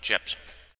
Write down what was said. chips.